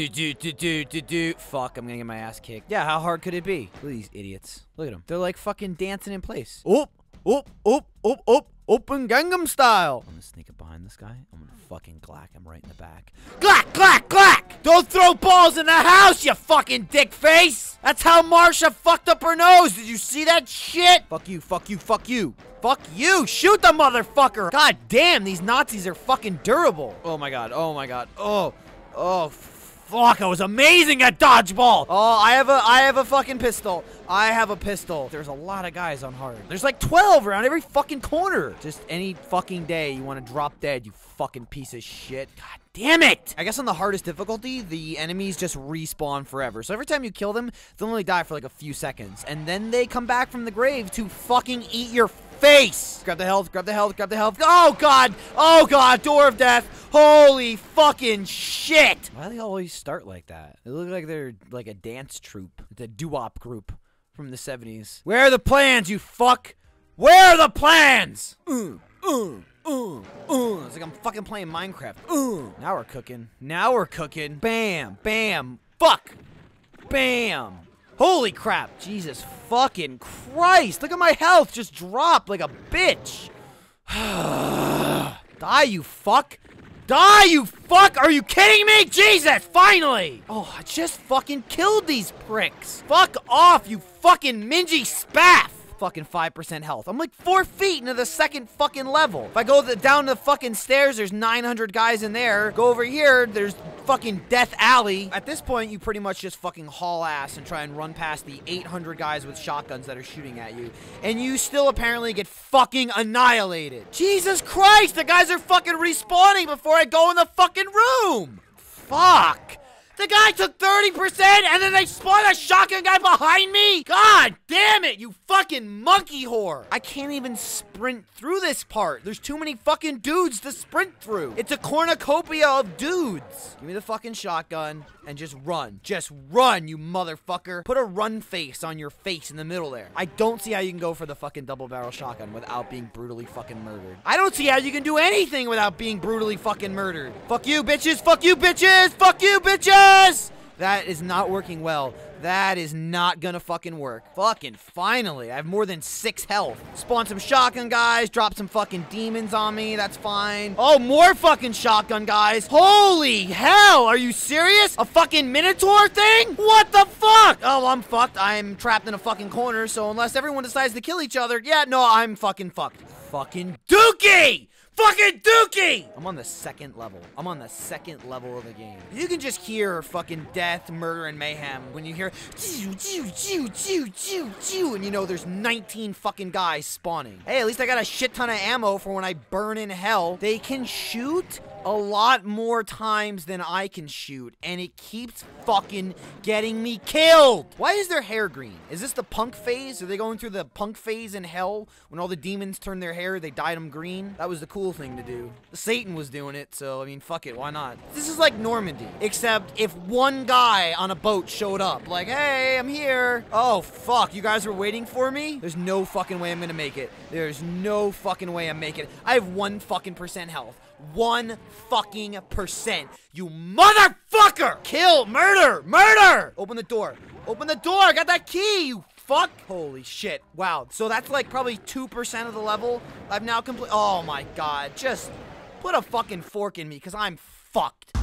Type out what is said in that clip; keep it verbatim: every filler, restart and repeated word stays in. Do do do do do do. Fuck, I'm gonna get my ass kicked. Yeah, how hard could it be? Look at these idiots. Look at them. They're like fucking dancing in place. Oh, oh, oh, oh, oh. Open Gangnam Style. I'm gonna sneak up behind this guy. I'm gonna fucking glack him right in the back. Glack, glack, glack! Don't throw balls in the house, you fucking dick face! That's how Marsha fucked up her nose. Did you see that shit? Fuck you, fuck you, fuck you. Fuck you! Shoot the motherfucker! God damn, these Nazis are fucking durable. Oh my god, oh my god. Oh, oh, fuck, I was amazing at dodgeball! Oh, I have a, I have a fucking pistol. I have a pistol. There's a lot of guys on hard. There's like twelve around every fucking corner. Just any fucking day you want to drop dead, you fucking piece of shit. God damn it! I guess on the hardest difficulty, the enemies just respawn forever. So every time you kill them, they'll only die for like a few seconds. And then they come back from the grave to fucking eat your face! Grab the health, grab the health, grab the health. Oh god! Oh god, door of death! Holy fucking shit! Why do they always start like that? They look like they're like a dance troupe. The doo-wop group from the seventies. Where are the plans, you fuck? Where are the plans? Mm, mm, mm, mm. It's like I'm fucking playing Minecraft. Mm. Now we're cooking. Now we're cooking. Bam, bam, fuck! Bam! Holy crap! Jesus fucking Christ! Look at my health just dropped like a bitch! Die, you fuck! Die, you fuck! Are you kidding me? Jesus! Finally! Oh, I just fucking killed these pricks! Fuck off, you fucking mingy spaff! Fucking five percent health. I'm like four feet into the second fucking level. If I go the, down the fucking stairs, there's nine hundred guys in there. Go over here, there's fucking Death Alley. At this point, you pretty much just fucking haul ass and try and run past the eight hundred guys with shotguns that are shooting at you. And you still apparently get fucking annihilated. Jesus Christ, the guys are fucking respawning before I go in the fucking room. Fuck. The guy took thirty percent and then they spawned a shotgun guy behind me? God damn it, you fucking monkey whore. I can't even sprint through this part. There's too many fucking dudes to sprint through. It's a cornucopia of dudes. Give me the fucking shotgun and just run. Just run, you motherfucker. Put a run face on your face in the middle there. I don't see how you can go for the fucking double barrel shotgun without being brutally fucking murdered. I don't see how you can do anything without being brutally fucking murdered. Fuck you, bitches. Fuck you, bitches. Fuck you, bitches. That is not working well. That is not gonna fucking work. Fucking finally, I have more than six health. Spawn some shotgun guys, drop some fucking demons on me, that's fine. Oh, more fucking shotgun guys. Holy hell, are you serious? A fucking minotaur thing? What the fuck? Oh, I'm fucked. I'm trapped in a fucking corner, so unless everyone decides to kill each other, yeah, no, I'm fucking fucked. Fucking dookie! Fucking dookie! I'm on the second level. I'm on the second level of the game. You can just hear fucking death, murder, and mayhem when you hear chew, chew, chew, chew, chew, chew, and you know there's nineteen fucking guys spawning. Hey, at least I got a shit ton of ammo for when I burn in hell. They can shoot a lot more times than I can shoot, and it keeps fucking getting me killed. Why is their hair green? Is this the punk phase? Are they going through the punk phase in hell? When all the demons turn their hair, they dyed them green? That was the cool thing to do. Satan was doing it, so I mean, fuck it, why not? This is like Normandy, except if one guy on a boat showed up, like, hey, I'm here. Oh, fuck, you guys were waiting for me? There's no fucking way I'm gonna make it. There's no fucking way I'm making it. I have one fucking percent health. One fucking percent. You motherfucker! Kill! Murder! Murder! Open the door. Open the door! I got that key, you fuck! Holy shit. Wow. So that's like probably two percent of the level. I've now complete- Oh my god. Just put a fucking fork in me, because I'm fucked.